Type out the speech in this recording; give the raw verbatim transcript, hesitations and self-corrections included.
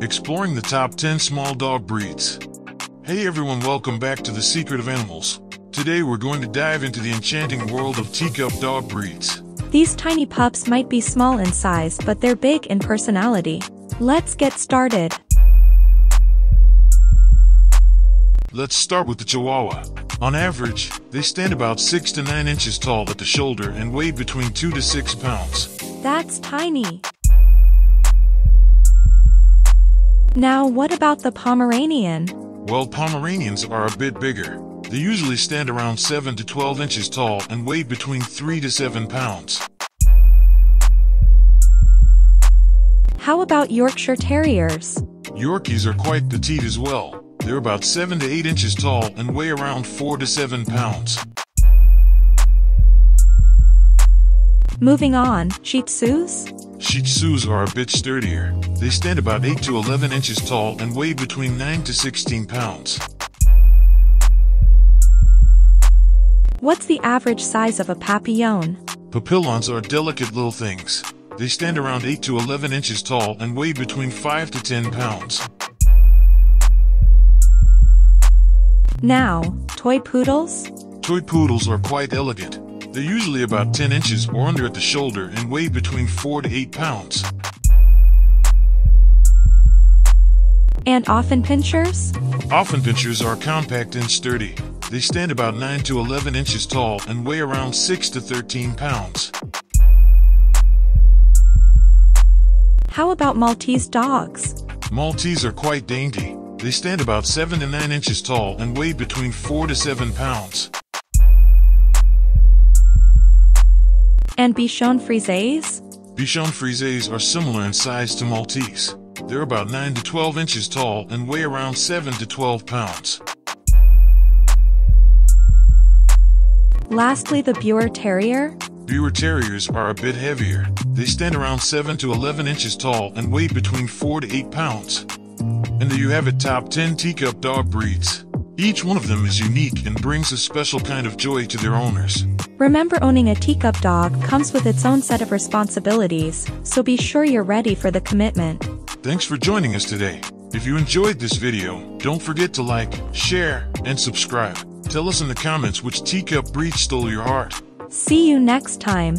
Exploring the top ten small dog breeds. Hey everyone, welcome back to The Secret of Animals. Today we're going to dive into the enchanting world of teacup dog breeds. These tiny pups might be small in size, but they're big in personality. Let's get started. Let's start with the Chihuahua. On average, they stand about six to nine inches tall at the shoulder and weigh between two to six pounds. That's tiny. Now what about the Pomeranian? Well, Pomeranians are a bit bigger. They usually stand around seven to twelve inches tall and weigh between three to seven pounds. How about Yorkshire Terriers? Yorkies are quite petite as well. They're about seven to eight inches tall and weigh around four to seven pounds. Moving on, Shih Tzus? Shih Tzus are a bit sturdier. They stand about eight to eleven inches tall and weigh between nine to sixteen pounds. What's the average size of a Papillon? Papillons are delicate little things. They stand around eight to eleven inches tall and weigh between five to ten pounds. Now, Toy Poodles? Toy Poodles are quite elegant. They're usually about ten inches or under at the shoulder and weigh between four to eight pounds. And Affenpinschers? Affenpinschers are compact and sturdy. They stand about nine to eleven inches tall and weigh around six to thirteen pounds. How about Maltese dogs? Maltese are quite dainty. They stand about seven to nine inches tall and weigh between four to seven pounds. And Bichon Frisées? Bichon Frisées are similar in size to Maltese. They're about nine to twelve inches tall and weigh around seven to twelve pounds. Lastly, the Biewer Terrier? Biewer Terriers are a bit heavier. They stand around seven to eleven inches tall and weigh between four to eight pounds. And there you have it, top ten teacup dog breeds. Each one of them is unique and brings a special kind of joy to their owners. Remember, owning a teacup dog comes with its own set of responsibilities, so be sure you're ready for the commitment. Thanks for joining us today. If you enjoyed this video, don't forget to like, share, and subscribe. Tell us in the comments which teacup breed stole your heart. See you next time.